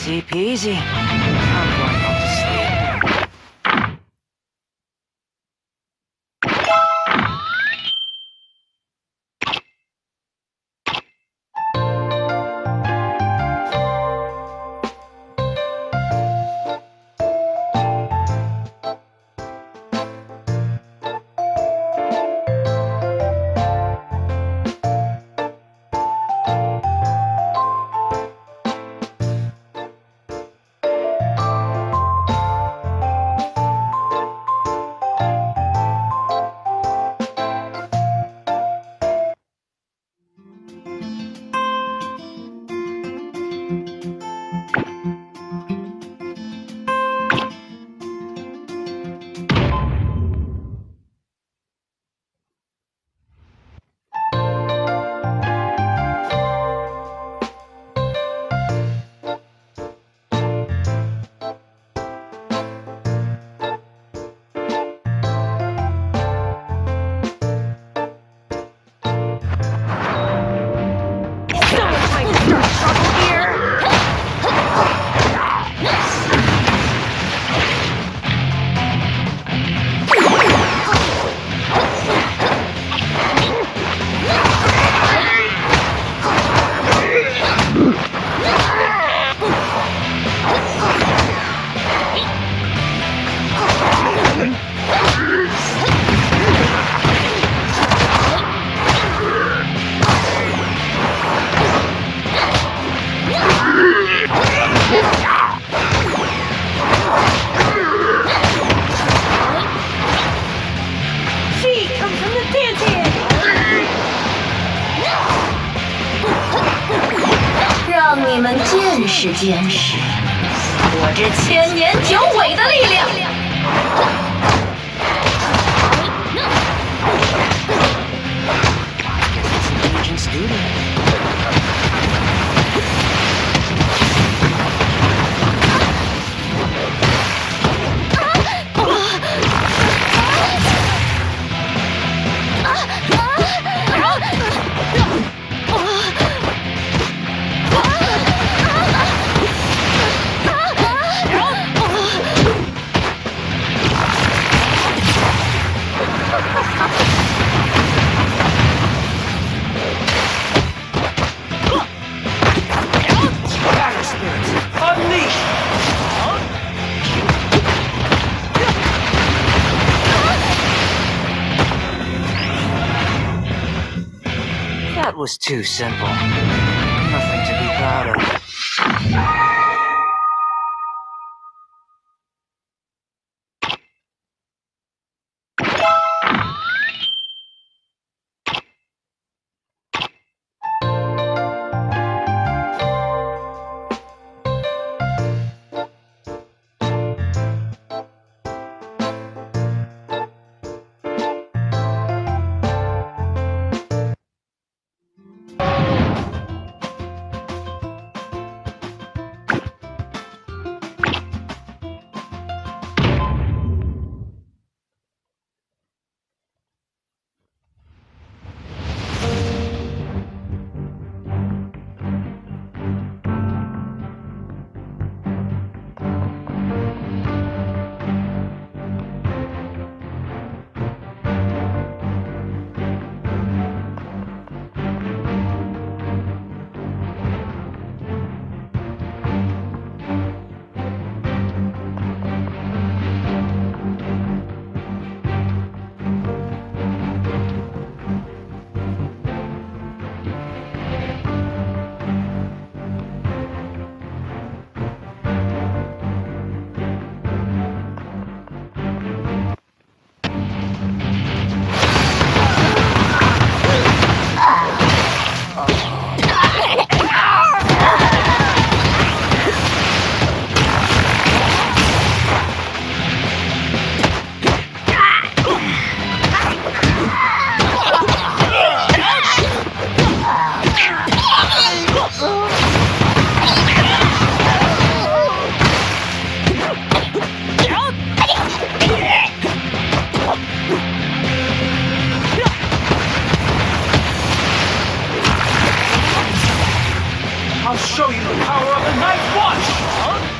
Easy peasy. I'm going home to sleep. Was too simple. Nothing to be proud of. show you the power of the Night Watch, huh?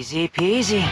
Easy peasy.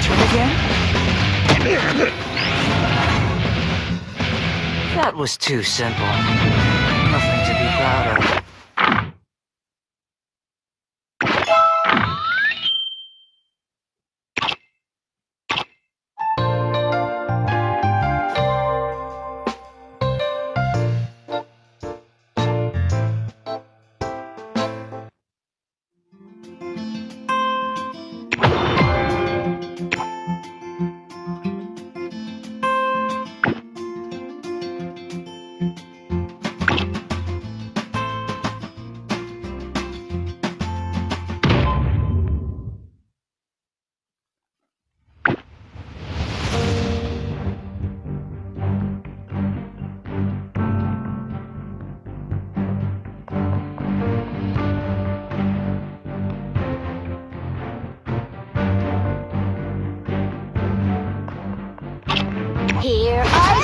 I'm going home to That was too simple. Nothing to be proud of. Here I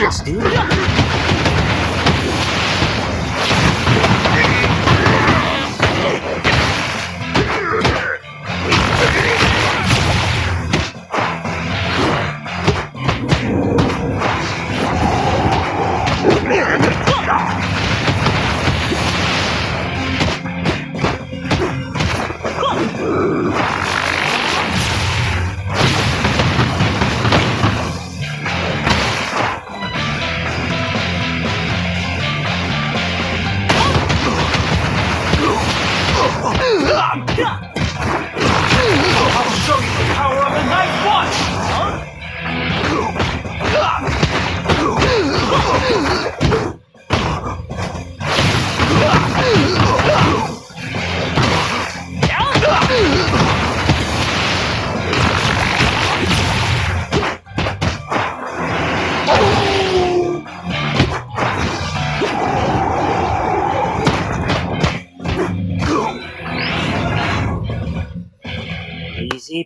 Let's do it.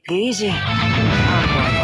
Easy peasy.